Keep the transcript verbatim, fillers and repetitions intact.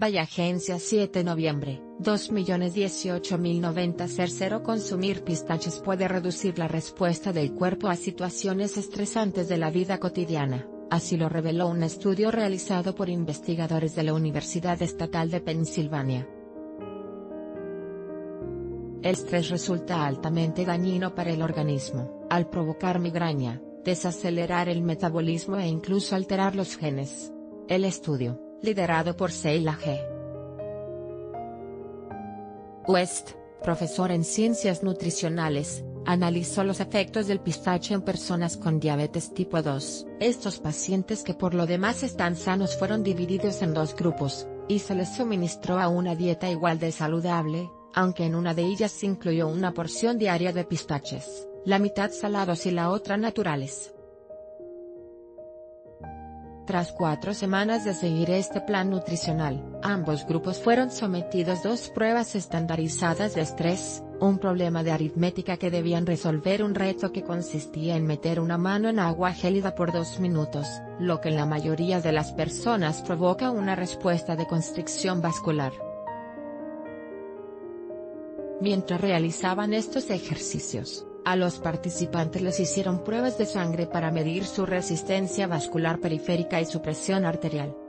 Vaya Agencia siete de noviembre, dos millones dieciocho mil noventa. Tercero, consumir pistachos puede reducir la respuesta del cuerpo a situaciones estresantes de la vida cotidiana, así lo reveló un estudio realizado por investigadores de la Universidad Estatal de Pensilvania. El estrés resulta altamente dañino para el organismo, al provocar migraña, desacelerar el metabolismo e incluso alterar los genes. El estudio, liderado por Seila G. West, profesor en ciencias nutricionales, analizó los efectos del pistacho en personas con diabetes tipo dos. Estos pacientes, que por lo demás están sanos, fueron divididos en dos grupos, y se les suministró a una dieta igual de saludable, aunque en una de ellas se incluyó una porción diaria de pistaches, la mitad salados y la otra naturales. Tras cuatro semanas de seguir este plan nutricional, ambos grupos fueron sometidos a dos pruebas estandarizadas de estrés, un problema de aritmética que debían resolver, un reto que consistía en meter una mano en agua gélida por dos minutos, lo que en la mayoría de las personas provoca una respuesta de constricción vascular. Mientras realizaban estos ejercicios, a los participantes les hicieron pruebas de sangre para medir su resistencia vascular periférica y su presión arterial.